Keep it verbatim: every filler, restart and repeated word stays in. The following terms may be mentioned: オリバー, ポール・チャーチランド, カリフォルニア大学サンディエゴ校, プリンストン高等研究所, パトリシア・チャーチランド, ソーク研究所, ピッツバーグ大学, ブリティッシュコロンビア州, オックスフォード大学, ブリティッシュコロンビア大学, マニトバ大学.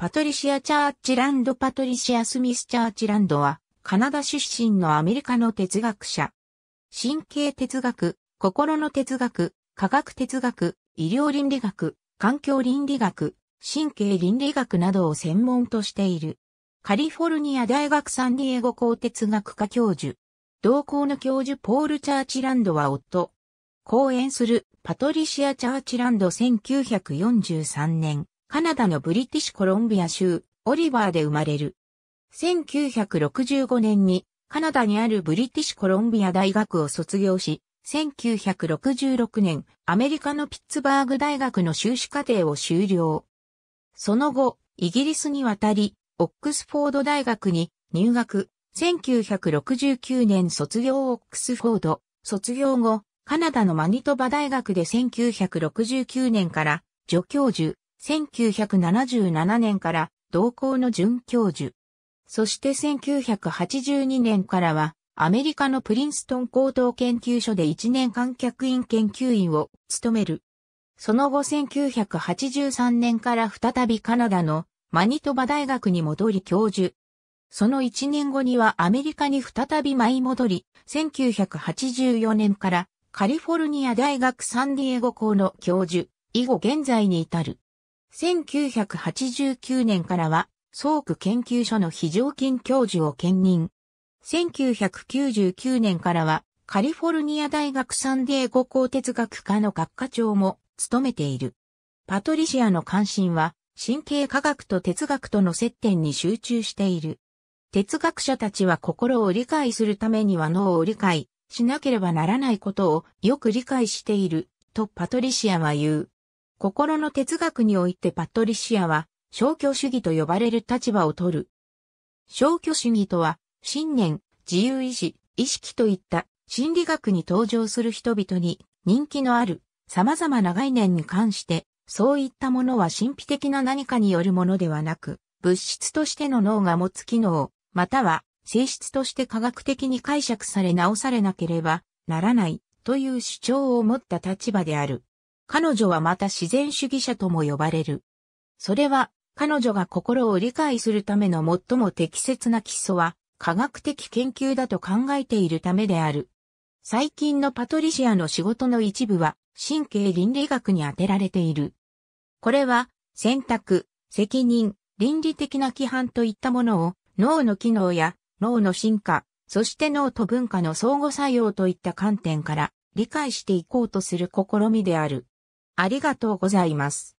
パトリシア・チャーチランド・パトリシア・スミス・チャーチランドは、カナダ出身のアメリカの哲学者。神経哲学、心の哲学、科学哲学、医療倫理学、環境倫理学、神経倫理学などを専門としている。カリフォルニア大学サンディエゴ校哲学科教授。同校の教授ポール・チャーチランドは夫。講演するパトリシア・チャーチランドせんきゅうひゃくよんじゅうさんねん、カナダのブリティッシュコロンビア州、オリバーで生まれる。せんきゅうひゃくろくじゅうごねんにカナダにあるブリティッシュコロンビア大学を卒業し、せんきゅうひゃくろくじゅうろくねんアメリカのピッツバーグ大学の修士課程を修了。その後、イギリスに渡り、オックスフォード大学に入学、せんきゅうひゃくろくじゅうきゅうねん卒業オックスフォード、卒業後、カナダのマニトバ大学でせんきゅうひゃくろくじゅうきゅうねんから助教授、せんきゅうひゃくななじゅうななねんから同校の准教授。そしてせんきゅうひゃくはちじゅうにねんからはアメリカのプリンストン高等研究所でいちねんかん客員研究員を務める。その後せんきゅうひゃくはちじゅうさんねんから再びカナダのマニトバ大学に戻り教授。そのいちねんごにはアメリカに再び舞い戻り、せんきゅうひゃくはちじゅうよねんからカリフォルニア大学サンディエゴ校の教授、以後現在に至る。せんきゅうひゃくはちじゅうきゅうねんからは、ソーク研究所の非常勤教授を兼任。せんきゅうひゃくきゅうじゅうきゅうねんからは、カリフォルニア大学サンディエゴ校哲学科の学科長も務めている。パトリシアの関心は、神経科学と哲学との接点に集中している。哲学者たちは心を理解するためには脳を理解しなければならないことをよく理解している、とパトリシアは言う。心の哲学においてパトリシアは、消去主義と呼ばれる立場を取る。消去主義とは、信念、自由意志、意識といった心理学に登場する人々に人気のある様々な概念に関して、そういったものは神秘的な何かによるものではなく、物質としての脳が持つ機能、または性質として科学的に解釈され直されなければならないという主張を持った立場である。彼女はまた自然主義者とも呼ばれる。それは、彼女が心を理解するための最も適切な基礎は科学的研究だと考えているためである。最近のパトリシアの仕事の一部は神経倫理学に充てられている。これは選択、責任、倫理的な規範といったものを脳の機能や脳の進化、そして脳と文化の相互作用といった観点から理解していこうとする試みである。ありがとうございます。